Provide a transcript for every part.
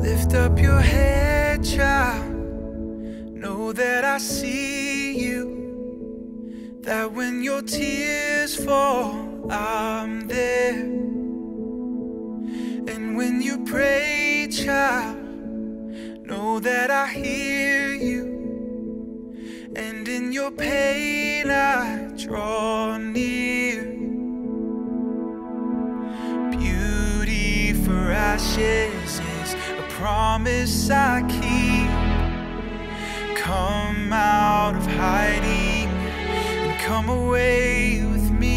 Lift up your head, child. Know that I see you. That when your tears fall, I'm there. And when you pray, child, know that I hear you. And in your pain, I draw near. Beauty for ashes is promise I keep. Come out of hiding and come away with me.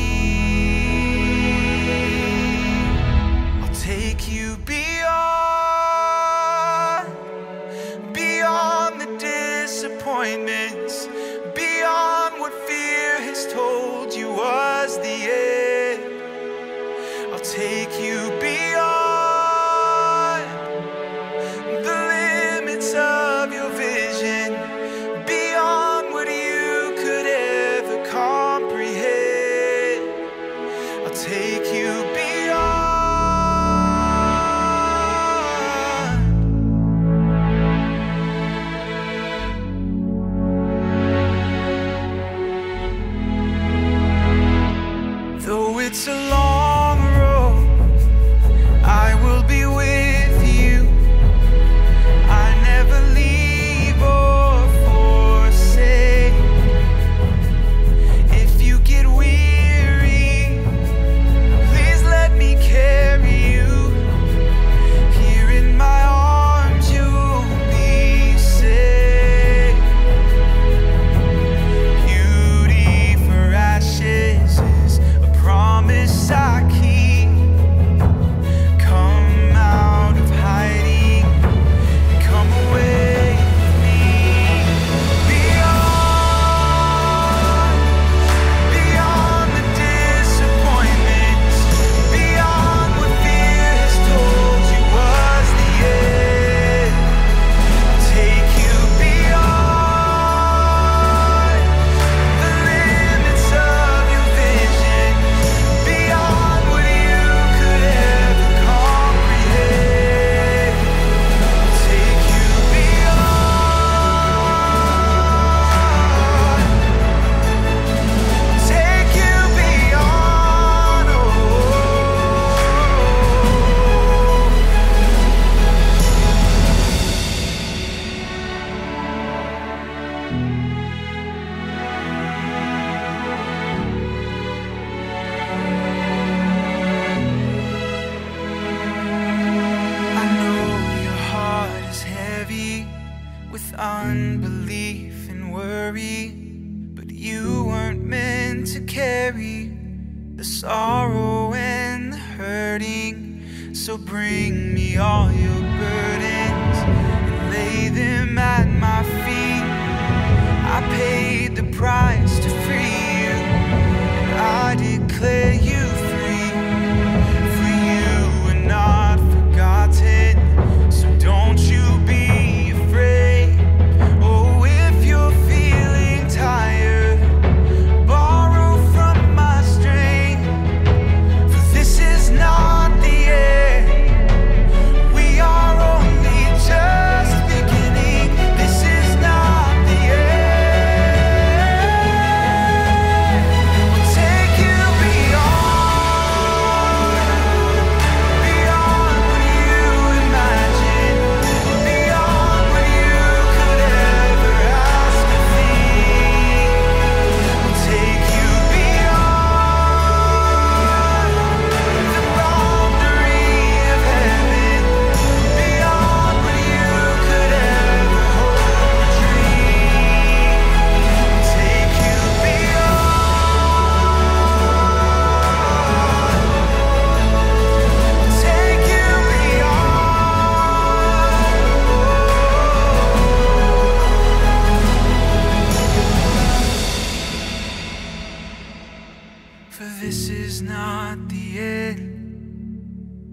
I'll take you beyond the disappointments, beyond what fear has told you was the end. I'll take you beyond unbelief and worry, but you weren't meant to carry the sorrow and the hurting. So bring me all your burdens and lay them at my feet. I paid the price to free you, and I declare you free. For you were not forgotten, so don't you be afraid. Not the end.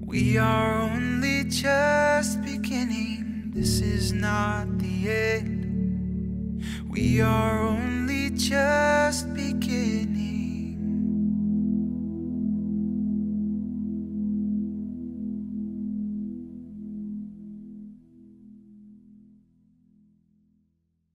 We are only just beginning. This is not the end. We are only just beginning.